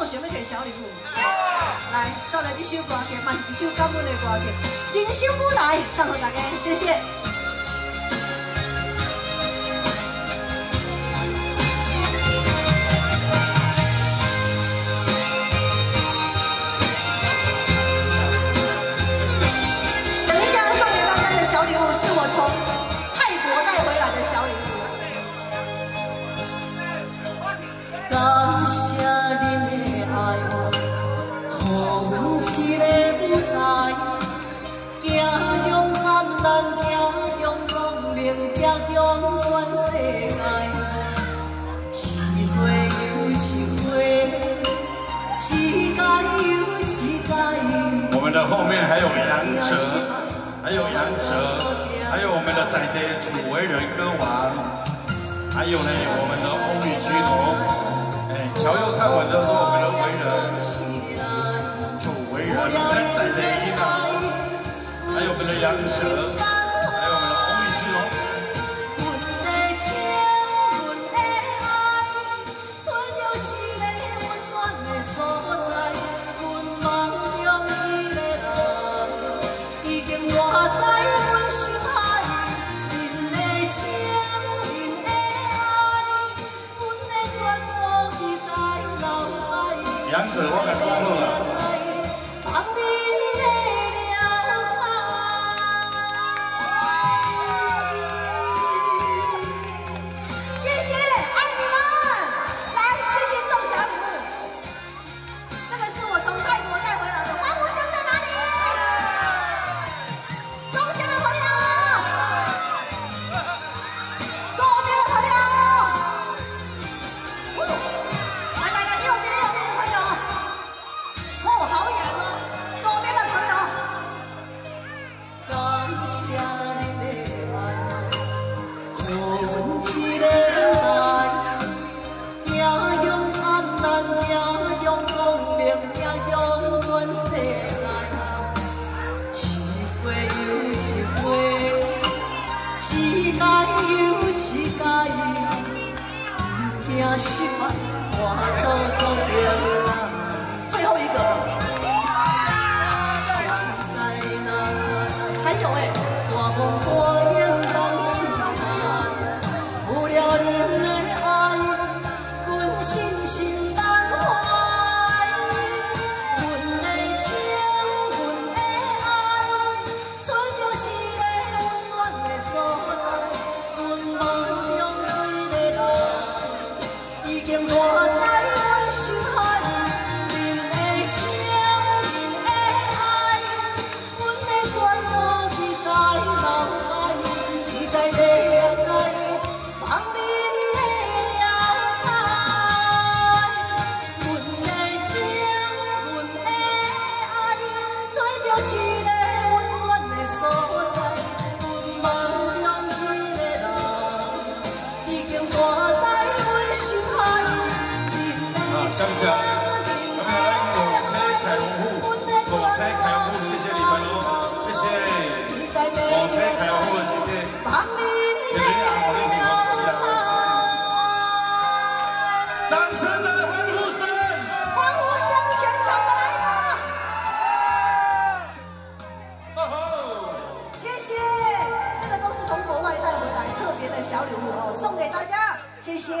有想要摕小礼物？来，送来这首歌曲，嘛是一首感恩的歌曲，人生舞台送给大家，谢谢。 我们的后面还有杨哲，还有我们的在地楚为人歌王，还有呢我们的欧米居农，哎，乔又唱完的说我们的为人，楚为人，我们在地一郎，还有我们的杨哲。 杨子，我感动了。谢谢，爱你们！来，继续送小礼物。这个是我从泰国带回来的，花果香在哪里？中间的朋友，左边的朋友。 最后一个，还有哎。送给大家，谢谢。